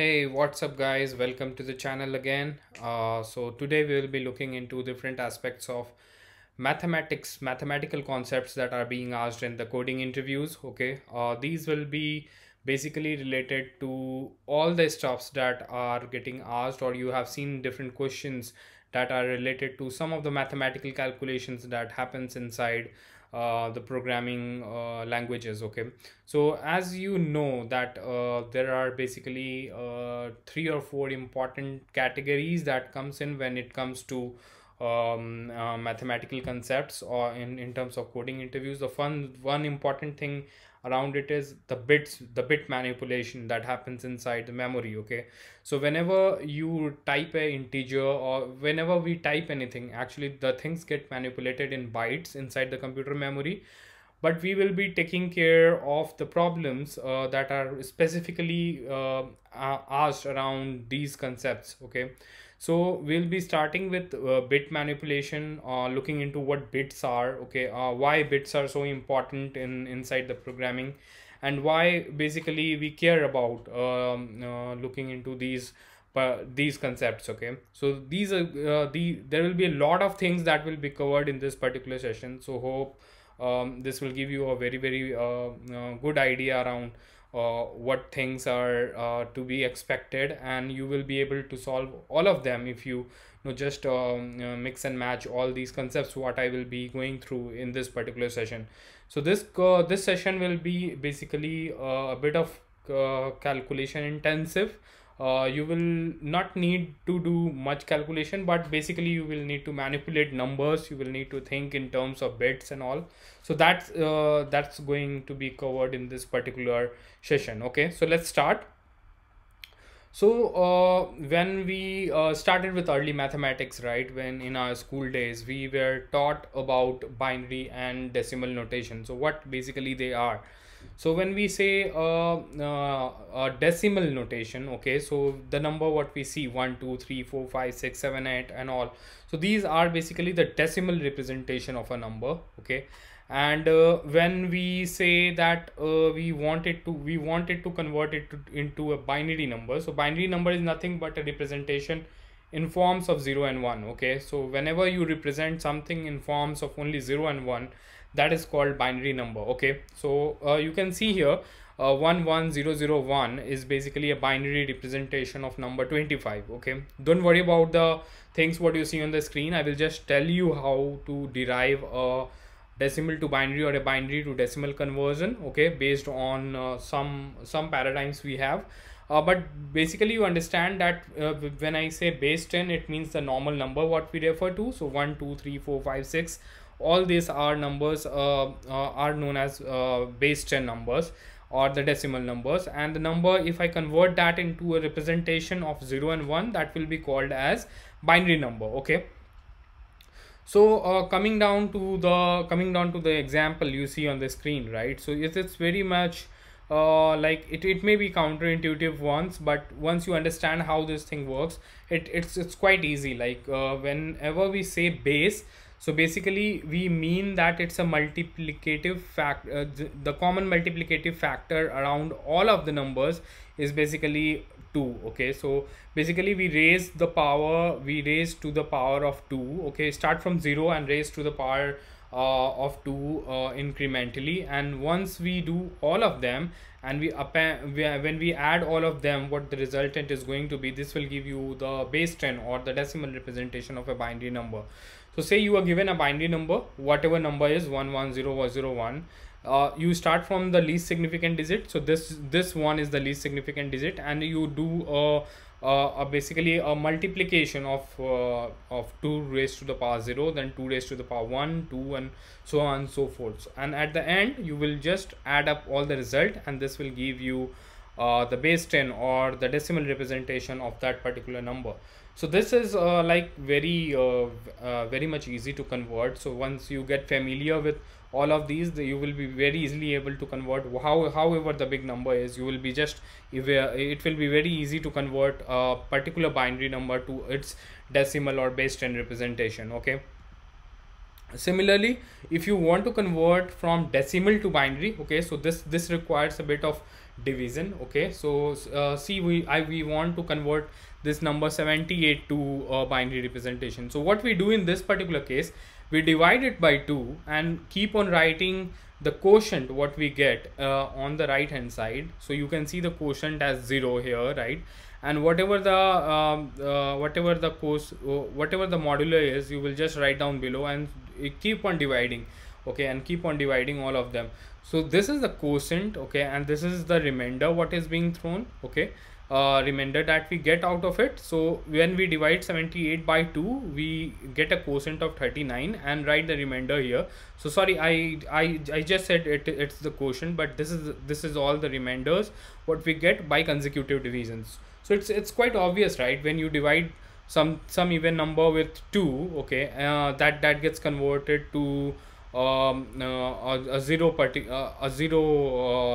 Hey, what's up guys? Welcome to the channel again. So today we will be looking into different aspects of mathematical concepts that are being asked in the coding interviews. Okay, these will be basically related to all the stuffs that are getting asked, or you have seen different questions that are related to some of the mathematical calculations that happens inside the programming languages. Okay, so as you know that there are basically 3 or 4 important categories that comes in when it comes to mathematical concepts or in terms of coding interviews. The one important thing around it is the bit manipulation that happens inside the memory. Okay, so whenever you type a integer or whenever we type anything, actually the things get manipulated in bytes inside the computer memory, but we will be taking care of the problems that are specifically asked around these concepts. Okay, so we'll be starting with bit manipulation, looking into what bits are. Okay, why bits are so important inside the programming, and why basically we care about looking into these concepts. Okay, so these are there will be a lot of things that will be covered in this particular session. So hope this will give you a very, very good idea around what things are to be expected, and you will be able to solve all of them if you just mix and match all these concepts what I will be going through in this particular session. So this session will be basically a bit of calculation intensive. You will not need to do much calculation, but basically you will need to manipulate numbers, you will need to think in terms of bits and all. So that's going to be covered in this particular session. Okay, so let's start. So when we started with early mathematics, right, when in our school days we were taught about binary and decimal notation, so what basically they are. So when we say a decimal notation, okay, so the number what we see 1 2 3 4 5 6 7 8 and all, so these are basically the decimal representation of a number. Okay, and when we say that we wanted to convert it into a binary number, so binary number is nothing but a representation in forms of 0 and 1. Okay, so whenever you represent something in forms of only 0 and 1, that is called binary number. Okay, so you can see here 1 1 0 0 1 is basically a binary representation of number 25. Okay, don't worry about the things what you see on the screen. I will just tell you how to derive a decimal to binary or a binary to decimal conversion, okay, based on some paradigms we have. But basically you understand that when I say base 10, it means the normal number what we refer to. So 1, 2, 3, 4, 5, 6, all these are numbers are known as base 10 numbers or the decimal numbers. And the number, if I convert that into a representation of 0 and 1, that will be called as binary number. Okay. So coming down to the example you see on the screen, right? So it's very much like it may be counterintuitive once, but once you understand how this thing works, it's quite easy. Like whenever we say base, so basically we mean that it's a multiplicative factor. The common multiplicative factor around all of the numbers is basically 2. Okay, so basically we raise to the power of 2. Okay, start from 0 and raise to the power of 2 incrementally, and once we do all of them and when we add all of them, what the resultant is going to be, this will give you the base 10 or the decimal representation of a binary number. So say you are given a binary number, whatever number is 1 1 0 0 1, you start from the least significant digit, so this one is the least significant digit, and you do basically a multiplication of 2 raised to the power 0, then 2 raised to the power 1, 2, and so on and so forth. And at the end you will just add up all the result, and this will give you the base 10 or the decimal representation of that particular number. So this is like very much easy to convert. So once you get familiar with all of these, you will be very easily able to convert however the big number is. You will be it will be very easy to convert a particular binary number to its decimal or base 10 representation. Okay, Similarly, if you want to convert from decimal to binary, okay, so this requires a bit of division. Okay, so see, we want to convert this number 78 to a binary representation. So what we do in this particular case, we divide it by 2 and keep on writing the quotient what we get on the right hand side. So you can see the quotient as 0 here, right? And whatever the modular is, you will just write down below and keep on dividing, okay, and keep on dividing all of them. So this is the quotient, okay, and this is the remainder what is being thrown, okay, remainder that we get out of it. So when we divide 78 by 2, we get a quotient of 39 and write the remainder here. So sorry, I just said it's the quotient, but this is all the remainders what we get by consecutive divisions. So it's quite obvious, right? When you divide some even number with 2, okay, that gets converted to a zero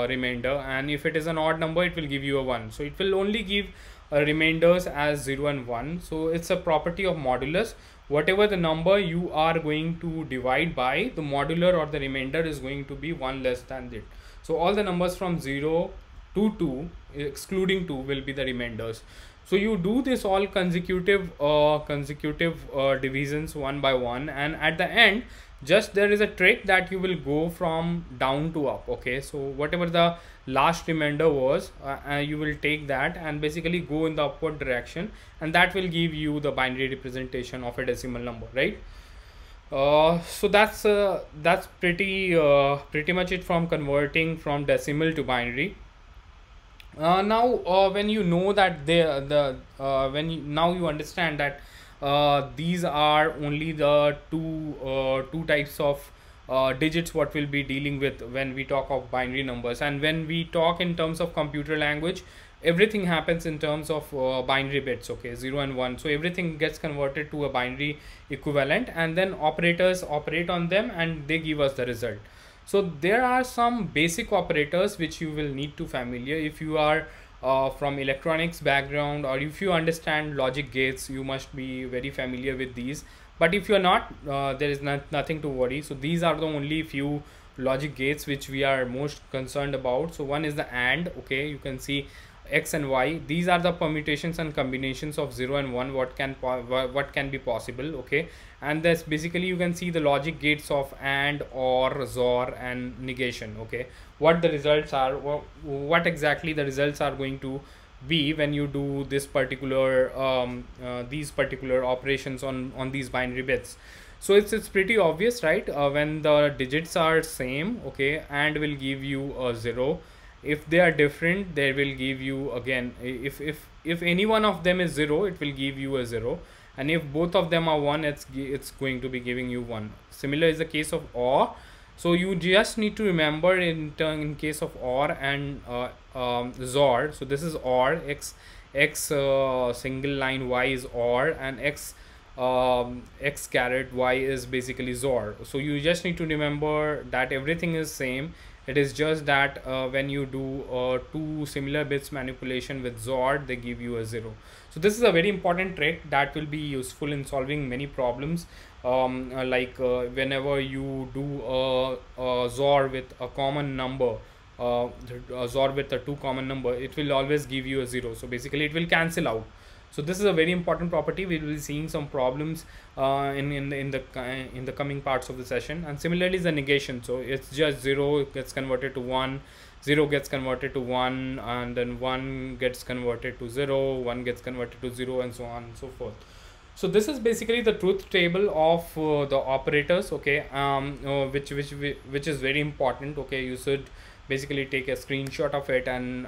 remainder, and if it is an odd number, it will give you a 1. So it will only give remainders as 0 and 1. So it's a property of modulus. Whatever the number you are going to divide by, the modular or the remainder is going to be 1 less than it. So all the numbers from 0 to 2 excluding 2 will be the remainders. So you do this all consecutive divisions one by one, and at the end, just there is a trick that you will go from down to up, okay? So whatever the last remainder was, you will take that and basically go in the upward direction, and that will give you the binary representation of a decimal number, right? So that's pretty much it from converting from decimal to binary. Now when you know that now you understand that these are only the two types of digits what we'll be dealing with when we talk of binary numbers, and when we talk in terms of computer language, everything happens in terms of binary bits, okay, 0 and 1. So everything gets converted to a binary equivalent, and then operators operate on them and they give us the result. So there are some basic operators which you will need to familiar if you are from electronics background, or if you understand logic gates, you must be very familiar with these. But if you are not, there is nothing to worry. So these are the only few logic gates which we are most concerned about. So one is the AND, okay, you can see X and Y. These are the permutations and combinations of 0 and 1 what can be possible, okay, and that's basically you can see the logic gates of AND, OR, XOR and negation, okay, what the results are, what exactly the results are going to be when you do this particular these particular operations on these binary bits. So it's pretty obvious, right? When the digits are same, okay, AND will give you a 0. If they are different, they will give you again, if any one of them is 0, it will give you a 0, and if both of them are 1, it's going to be giving you 1. Similar is the case of OR. So you just need to remember in case of OR and XOR. So this is OR, X single line Y is OR, and X caret Y is basically XOR. So you just need to remember that everything is same. It is just that when you do two similar bits manipulation with XOR, they give you a 0. So this is a very important trick that will be useful in solving many problems, like whenever you do a XOR with a common number, XOR with a two common number, it will always give you a 0. So basically it will cancel out. So this is a very important property. We will be seeing some problems in the coming parts of the session. And similarly is the negation. So it's just 0 gets converted to 1, 0 gets converted to 1, and then 1 gets converted to 0, 1 gets converted to 0, and so on and so forth. So this is basically the truth table of the operators, okay, which is very important, okay. You should basically take a screenshot of it and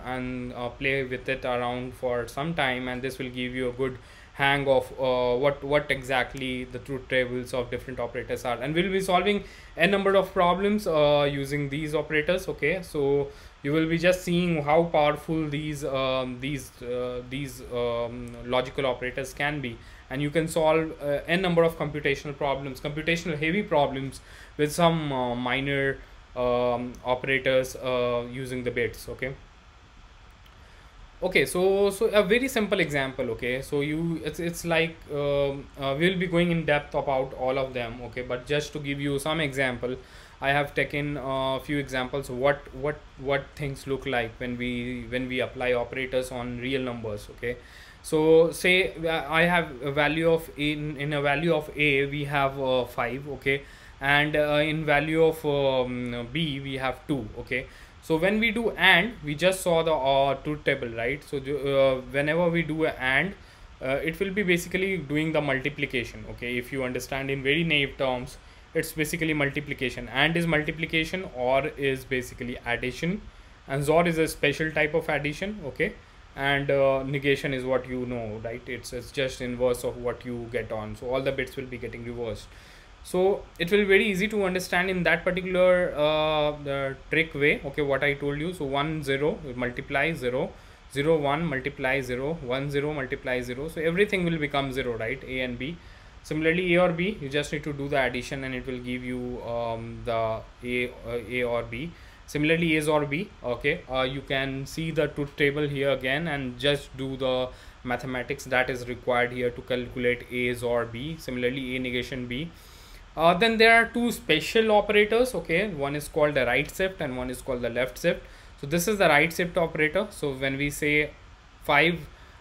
play with it around for some time, and this will give you a good hang of what exactly the truth tables of different operators are, and we'll be solving a number of problems using these operators, okay. So you will be just seeing how powerful these logical operators can be, and you can solve a number of computational problems, computational heavy problems with some minor operators using the bits, okay. Okay, so a very simple example. Okay, so you it's like we'll be going in depth about all of them. Okay, but just to give you some example, I have taken a few examples what things look like when we apply operators on real numbers. Okay, so say I have a value of in a value of a we have 5. Okay, and in value of b we have 2. Okay. So when we do AND, we just saw the truth table, right? So whenever we do AND, it will be basically doing the multiplication. Okay, if you understand in very naive terms, it's basically multiplication. AND is multiplication, OR is basically addition, and XOR is a special type of addition. Okay, and negation is what you know, right? It's just inverse of what you get on. So all the bits will be getting reversed. So it will be very easy to understand in that particular the trick way. Okay, what I told you. So 1 0 multiply 0 0 1 multiply 0 1 0 multiply 0. So everything will become 0, right? A and B. Similarly, A or B, you just need to do the addition and it will give you the A or B. Similarly, A's or B. Okay, you can see the truth table here again and just do the mathematics that is required here to calculate A's or B. Similarly, A negation B. Then there are two special operators. Okay, one is called the right shift and one is called the left shift. So this is the right shift operator. So when we say 5,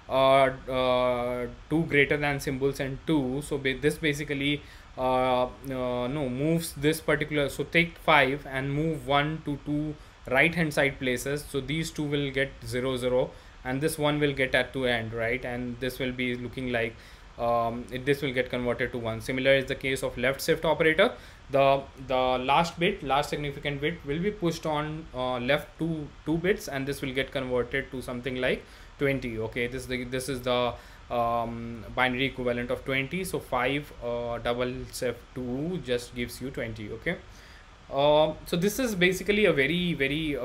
2 greater than symbols and 2, so this basically moves this particular. So take 5 and move 1 to 2 right hand side places. So these two will get 0 0 and this one will get at 2 end, right? And this will be looking like this will get converted to 1. Similar is the case of left shift operator. The last significant bit will be pushed on left two bits and this will get converted to something like 20. Okay, this is the binary equivalent of 20. So 5 double shift 2 just gives you 20. Okay, so this is basically a very, very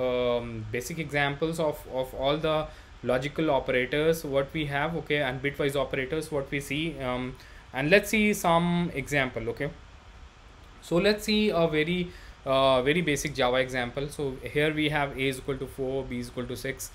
basic examples of all the logical operators what we have. Okay, and bitwise operators what we see, and let's see some example. Okay, so let's see a very, very basic Java example. So here we have A is equal to 4, B is equal to 6.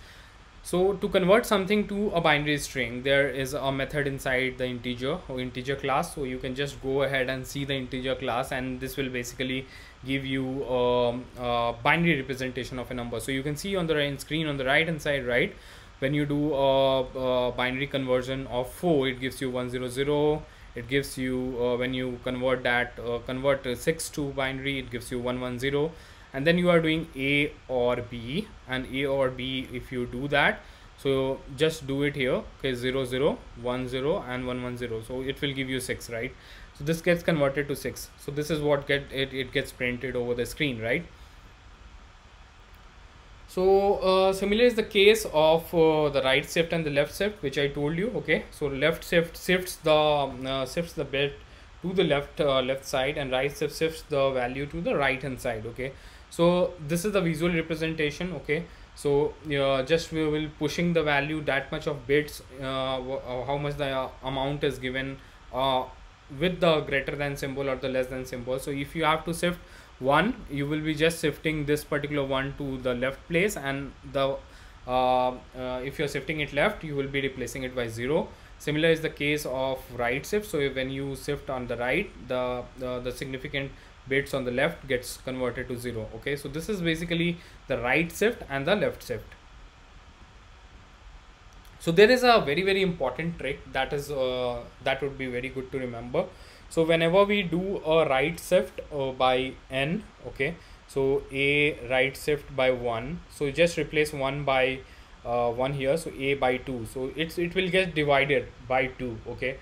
So to convert something to a binary string, there is a method inside the integer or integer class. So you can just go ahead and see the integer class and this will basically give you a binary representation of a number. So you can see on the screen on the right hand side, right? When you do a binary conversion of 4, it gives you 1 0 0. It gives you when you convert that 6 to binary, it gives you 1 1 0. And then you are doing A or B, and A or B, if you do that, so just do it here. Okay, 0 0 1 0 and 1 1 0. So it will give you 6, right? So this gets converted to 6. So this is what it gets printed over the screen, right? So similar is the case of the right shift and the left shift, which I told you. Okay, so left shift shifts the bit to the left side, and right shift shifts the value to the right hand side. Okay. So this is the visual representation. Okay, so just we will pushing the value that much of bits, how much the amount is given with the greater than symbol or the less than symbol. So if you have to shift 1, you will be just shifting this particular 1 to the left place, and the if you're shifting it left, you will be replacing it by 0. Similar is the case of right shift. So when you shift on the right, the significant bits on the left gets converted to 0. Okay, so this is basically the right shift and the left shift. So there is a very, very important trick that is that would be very good to remember. So whenever we do a right shift by n, okay, so a right shift by 1, so just replace 1 by 1 here. So a by 2, so it will get divided by 2. Okay,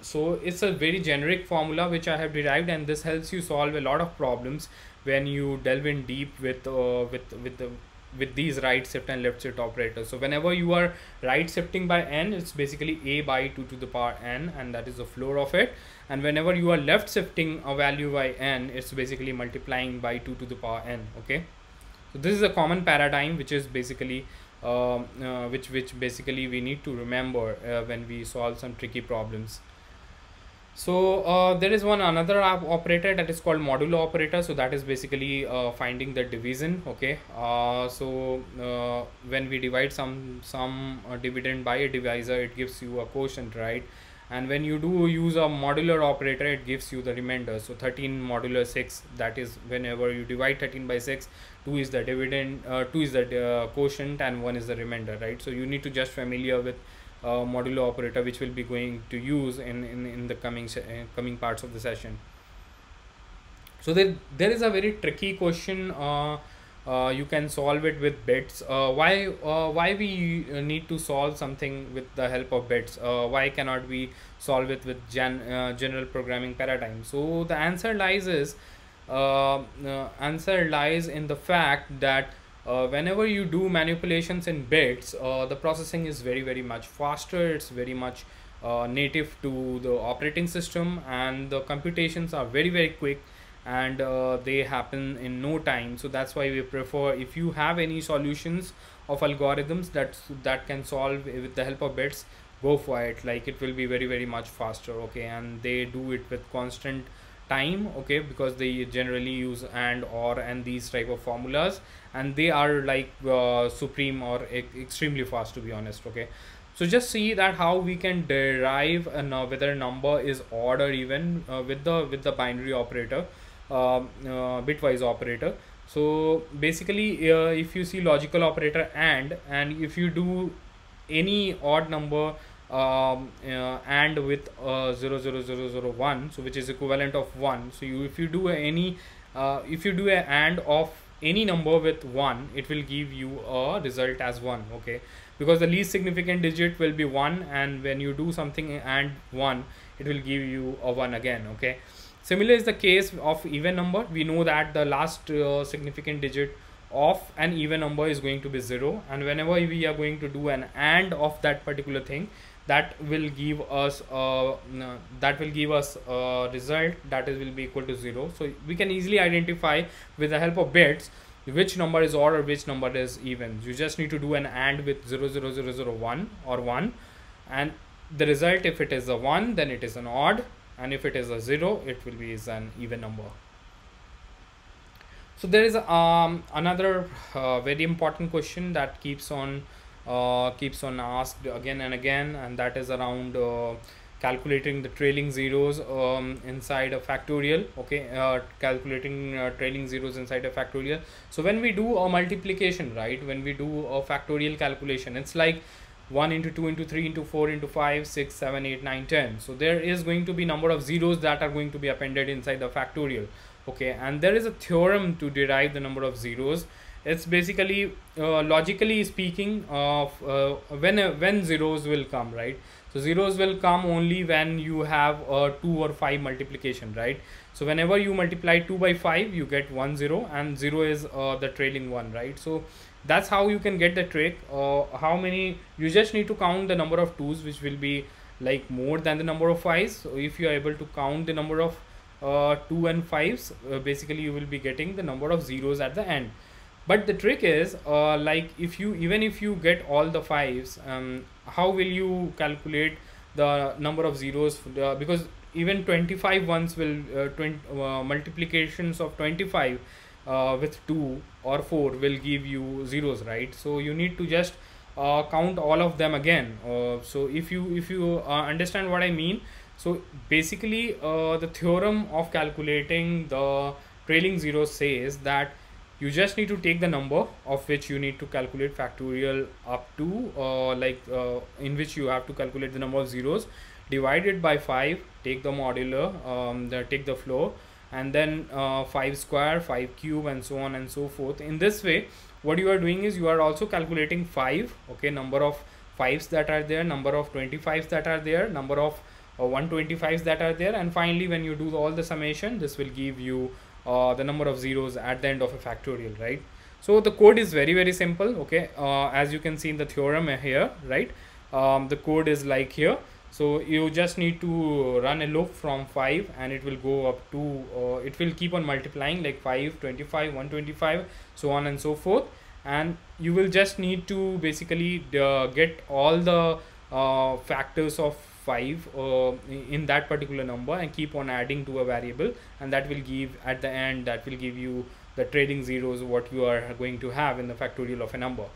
so it's a very generic formula which I have derived, and this helps you solve a lot of problems when you delve in deep with these right shift and left shift operators. So whenever you are right shifting by n, it's basically a by 2 to the power n, and that is the floor of it. And whenever you are left shifting a value by n, it's basically multiplying by 2 to the power n. Okay, so this is a common paradigm which is basically which basically we need to remember when we solve some tricky problems. So there is one another operator that is called modulo operator. So that is basically finding the division. Okay, so when we divide some dividend by a divisor, it gives you a quotient, right? And when you do use a modular operator, it gives you the remainder. So 13 modulo 6, that is whenever you divide 13 by 6, 2 is the dividend, 2 is the quotient, and 1 is the remainder, right? So you need to just familiar with modulo operator, which will be going to use in the coming parts of the session. So there is a very tricky question. You can solve it with bits. Why we need to solve something with the help of bits? Why cannot we solve it with general programming paradigm? So the answer lies in the fact that whenever you do manipulations in bits, the processing is very, very much faster. It's very much native to the operating system, and the computations are very, very quick, and they happen in no time. So that's why we prefer, if you have any solutions of algorithms that can solve with the help of bits, go for it. Like, it will be very, very much faster. Okay, and they do it with constant time, okay, because they generally use and, or, and these type of formulas, and they are like supreme or extremely fast, to be honest. Okay, so just see that how we can derive whether a number is odd or even with the binary operator, bitwise operator. So basically, if you see logical operator and if you do any odd number and with 0, 0, 0, 0, 1, so which is equivalent of 1. So if you do a and of any number with 1, it will give you a result as 1. Okay, because the least significant digit will be 1, and when you do something and 1, it will give you a 1 again. Okay, similar is the case of even number. We know that the last significant digit of an even number is going to be 0, and whenever we are going to do an and of that particular thing, that will give us a result that will be equal to 0. So we can easily identify with the help of bits which number is odd or which number is even. You just need to do an and with 0, 0, 0, 0, 1 or 1, and the result, if it is a 1, then it is an odd, and if it is a 0, it will be an even number. So there is another very important question that keeps on asked again and again, and that is around calculating the trailing zeros inside a factorial. Okay, calculating trailing zeros inside a factorial. So when we do a multiplication, right, when we do a factorial calculation, it's like 1 into 2 into 3 into 4 into 5 6 7 8 9 10. So there is going to be number of zeros that are going to be appended inside the factorial. Okay, and there is a theorem to derive the number of zeros. It's basically logically speaking of when zeros will come, right? So zeros will come only when you have a 2 or 5 multiplication, right? So whenever you multiply 2 by 5, you get 1 0, and 0 is the trailing one, right? So that's how you can get the trick. How many, you just need to count the number of 2s, which will be like more than the number of 5s. So if you are able to count the number of 2 and 5s, basically you will be getting the number of zeros at the end. But the trick is, like, even if you get all the 5s, how will you calculate the number of zeros? Because even 25 ones will multiplications of 25 with 2 or 4 will give you zeros, right? So you need to just count all of them again. So if you understand what I mean. So basically, the theorem of calculating the trailing zero says that you just need to take the number of which you need to calculate factorial up to, in which you have to calculate the number of zeros, divide it by 5, take the modular, take the floor, and then 5 square, 5 cube, and so on and so forth. In this way, what you are doing is you are also calculating 5, okay, number of 5s that are there, number of 25s that are there, number of 125s that are there, and finally when you do all the summation, this will give you the number of zeros at the end of a factorial, right? So the code is very, very simple. Okay, as you can see in the theorem here, right? The code is like here. So you just need to run a loop from 5, and it will go up to it will keep on multiplying, like 5 25 125, so on and so forth, and you will just need to basically get all the factors of 5 in that particular number and keep on adding to a variable, and that will give at the end, that will give you the trailing zeros what you are going to have in the factorial of a number.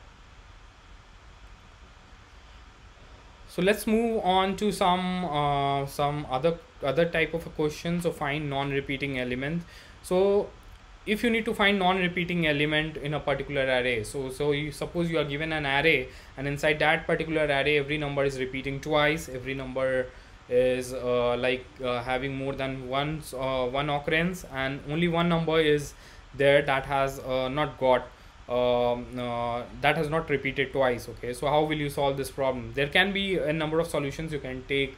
So let's move on to some other type of questions. So find non-repeating element. So if you need to find non-repeating element in a particular array, so you suppose you are given an array, and inside that particular array every number is repeating twice, every number is having more than one occurrence, and only one number is there that has not repeated twice. Okay, so how will you solve this problem? There can be a number of solutions you can take.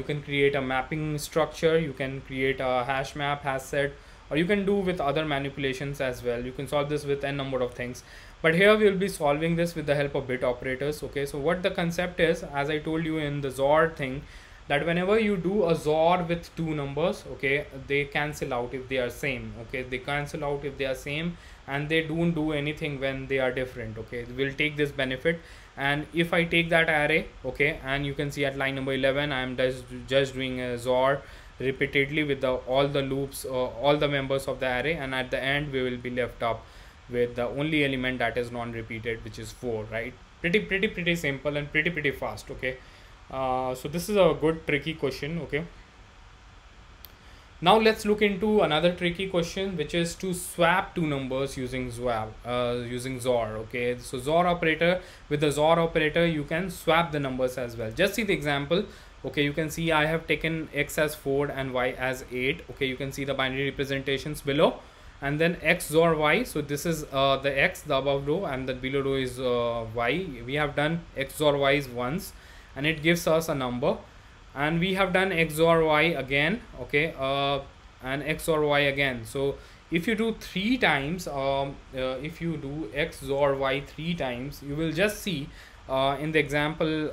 You can create a mapping structure, you can create a hash map, hash set, or you can do with other manipulations as well. You can solve this with n number of things, but here we will be solving this with the help of bit operators. Okay, so what the concept is, as I told you in the XOR thing, that whenever you do a XOR with two numbers, okay, they cancel out if they are same. Okay, they cancel out if they are same, and they don't do anything when they are different. Okay, we'll take this benefit. And if I take that array, okay, and you can see at line number 11 I am just doing a XOR repeatedly with all the loops, all the members of the array, and at the end we will be left up with the only element that is non-repeated, which is 4, right? Pretty simple and pretty fast. Okay, so this is a good tricky question. Okay, now let's look into another tricky question, which is to swap two numbers using XOR. Okay, so XOR operator, with the XOR operator you can swap the numbers as well. Just see the example. Okay, you can see I have taken x as 4 and y as 8. Okay, you can see the binary representations below, and then x XOR y. So this is the x, the above row, and the below row is y. We have done x XOR y once, and it gives us a number, and we have done x XOR y again. Okay, and x XOR y again. So if you do three times, if you do x XOR y three times, you will just see in the example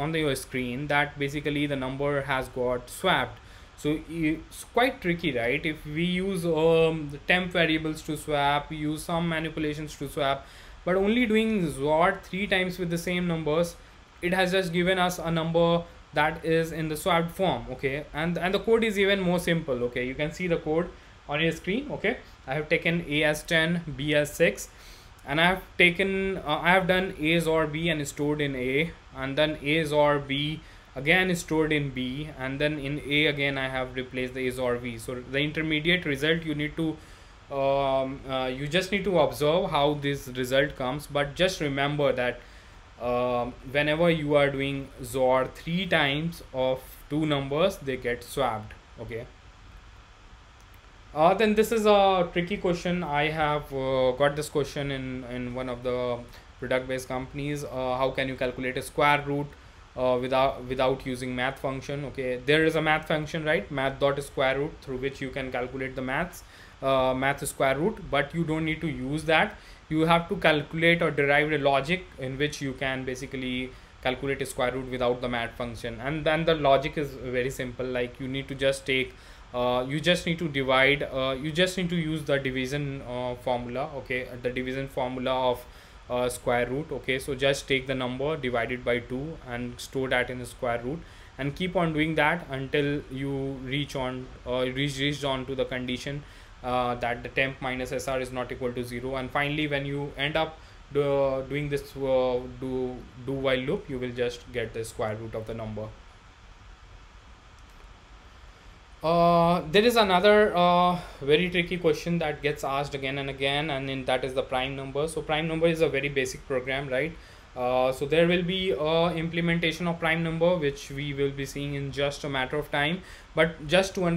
on your screen that basically the number has got swapped. So it's quite tricky, right? If we use the temp variables to swap, we use some manipulations to swap, but only doing XOR three times with the same numbers, it has just given us a number that is in the swapped form. Okay, and the code is even more simple. Okay, you can see the code on your screen. Okay, I have taken a as 10, b as 6, and I have taken I have done a XOR b and stored in a, and then a XOR b again is stored in b, and then in a again I have replaced the a XOR v. So the intermediate result, you need to you just need to observe how this result comes, but just remember that whenever you are doing XOR three times of two numbers, they get swapped. Okay, then this is a tricky question. I have got this question in one of the product based companies. How can you calculate a square root without using math function? Okay, there is a math function, right? Math dot square root, through which you can calculate the math square root, but you don't need to use that. You have to calculate or derive a logic in which you can basically calculate a square root without the math function. And then the logic is very simple, like you need to just take you just need to divide, you just need to use the division formula. Okay, the division formula of square root. Okay, so just take the number, divide it by 2, and store that in the square root, and keep on doing that until you reach on to the condition that the temp minus SR is not equal to 0. And finally, when you end up doing this do while loop, you will just get the square root of the number. There is another very tricky question that gets asked again and again, and that is the prime number. So prime number is a very basic program, right? So there will be implementation of prime number, which we will be seeing in just a matter of time. But just to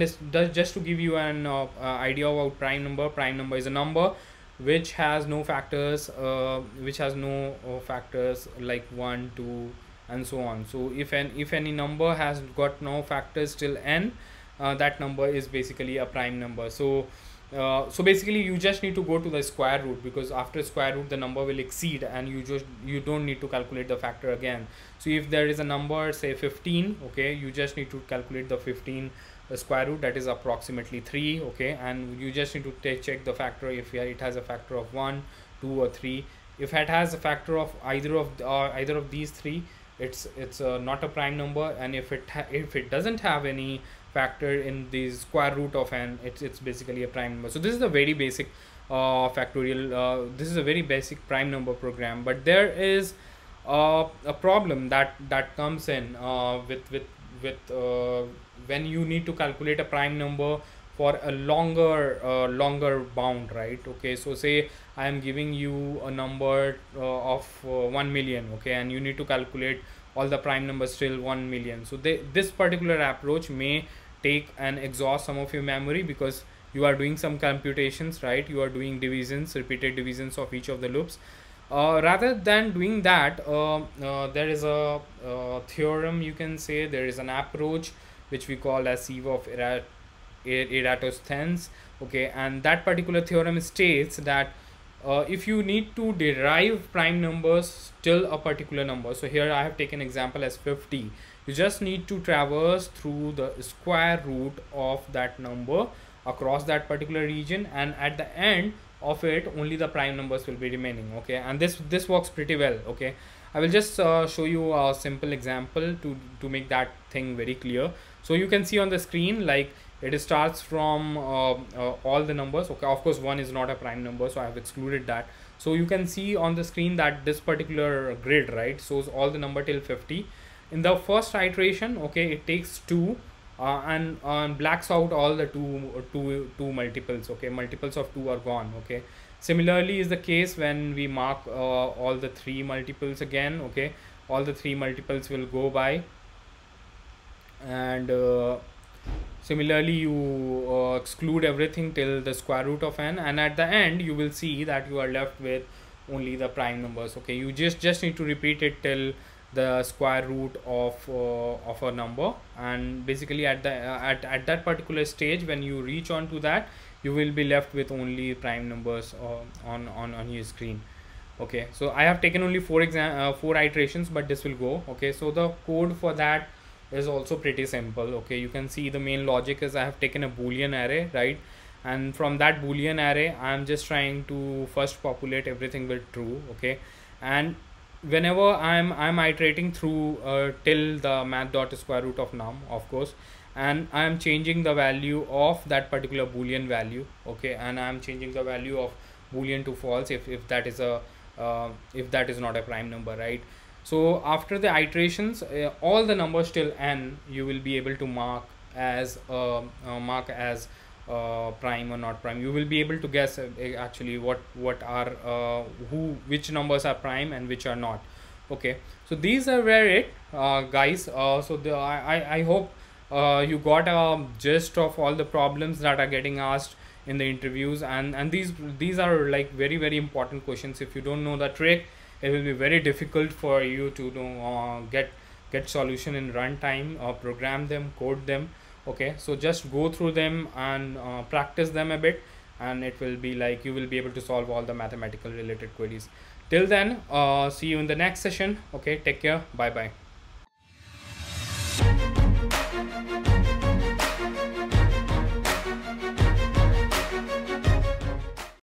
give you an idea about prime number, is a number which has no factors, like 1, 2, and so on. So if any number has got no factors till n, that number is basically a prime number. So so basically you just need to go to the square root, because after square root the number will exceed, and you don't need to calculate the factor again. So if there is a number, say 15, okay, you just need to calculate the 15 square root, that is approximately 3. Okay, and you just need to check the factor if it has a factor of 1, 2, or 3. If it has a factor of either of these three, it's not a prime number, and if it doesn't have any factor in the square root of n, it's basically a prime number. So this is a very basic factorial, this is a very basic prime number program. But there is a problem that comes in with when you need to calculate a prime number for a longer bound, right? Okay, so say I am giving you a number of 1 million, okay, and you need to calculate all the prime numbers till 1 million. So this particular approach may take and exhaust some of your memory, because you are doing some computations, right? You are doing divisions, repeated divisions of each of the loops. Rather than doing that, there is a theorem, you can say, there is an approach which we call as sieve of Eratosthenes, okay, and that particular theorem states that if you need to derive prime numbers till a particular number, so here I have taken example as 50, you just need to traverse through the square root of that number across that particular region, and at the end of it only the prime numbers will be remaining, okay. And this works pretty well, okay. I will just show you a simple example to make that thing very clear. So you can see on the screen, like, it starts from all the numbers, okay. Of course, 1 is not a prime number, so I have excluded that. So you can see on the screen that this particular grid, right, shows all the number till 50. In the first iteration, okay, it takes 2 and blacks out all the two multiples, okay. Multiples of 2 are gone, okay. Similarly is the case when we mark all the 3 multiples again, okay. All the 3 multiples will go by, and similarly you exclude everything till the square root of n, and at the end you will see that you are left with only the prime numbers, okay. You just need to repeat it till the square root of a number, and basically at that particular stage, when you reach on to that, you will be left with only prime numbers on your screen, okay. So I have taken only four iterations, but this will go, okay. So the code for that is also pretty simple, okay. You can see the main logic is I have taken a Boolean array, right, and from that Boolean array I am just trying to first populate everything with true, okay. And whenever I'm iterating through till the math.square root of num, of course, and I am changing the value of that particular Boolean value, okay. And I am changing the value of Boolean to false if that is not a prime number, right. So after the iterations, all the numbers till n you will be able to mark as prime or not prime. You will be able to guess actually what are which numbers are prime and which are not, okay. So these are where it guys, so I hope you got a gist of all the problems that are getting asked in the interviews, and these are like very, very important questions. If you don't know the trick, it will be very difficult for you to get solution in runtime, or program them, code them, okay. So just go through them and practice them a bit, and it will be like you will be able to solve all the mathematical related queries. Till then, see you in the next session, okay. Take care, bye bye.